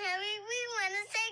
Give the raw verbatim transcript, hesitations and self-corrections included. Harry, we want to say